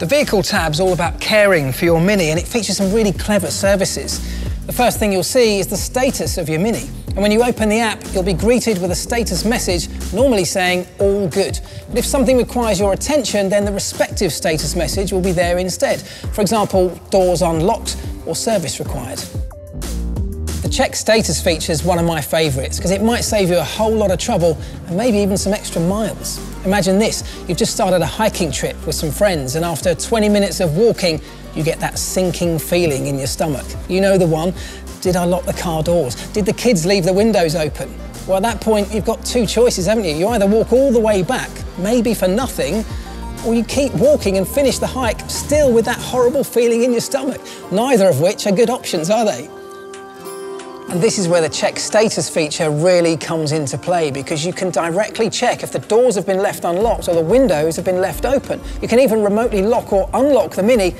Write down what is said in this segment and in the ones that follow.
The vehicle tab's all about caring for your Mini, and it features some really clever services. The first thing you'll see is the status of your Mini. And when you open the app, you'll be greeted with a status message, normally saying, all good. But if something requires your attention, then the respective status message will be there instead. For example, doors unlocked or service required. The check status feature is one of my favourites, because it might save you a whole lot of trouble and maybe even some extra miles. Imagine this, you've just started a hiking trip with some friends, and after 20 minutes of walking, you get that sinking feeling in your stomach. You know the one. Did I lock the car doors? Did the kids leave the windows open? Well, at that point, you've got two choices, haven't you? You either walk all the way back, maybe for nothing, or you keep walking and finish the hike still with that horrible feeling in your stomach. Neither of which are good options, are they? And this is where the check status feature really comes into play, because you can directly check if the doors have been left unlocked or the windows have been left open. You can even remotely lock or unlock the Mini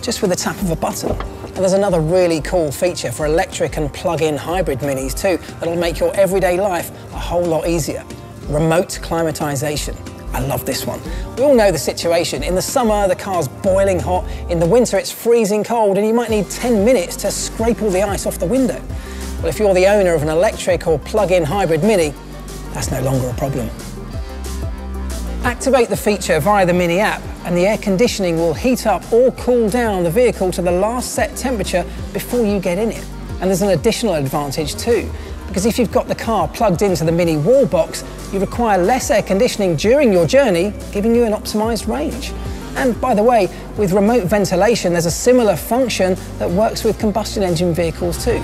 just with the tap of a button. And there's another really cool feature for electric and plug-in hybrid Minis too, that'll make your everyday life a whole lot easier. Remote climatisation. I love this one. We all know the situation. In the summer, the car's boiling hot. In the winter, it's freezing cold, and you might need 10 minutes to scrape all the ice off the window. Well, if you're the owner of an electric or plug-in hybrid Mini, that's no longer a problem. Activate the feature via the Mini app, and the air conditioning will heat up or cool down the vehicle to the last set temperature before you get in it. And there's an additional advantage too, because if you've got the car plugged into the Mini wall box, you require less air conditioning during your journey, giving you an optimised range. And by the way, with remote ventilation, there's a similar function that works with combustion engine vehicles too.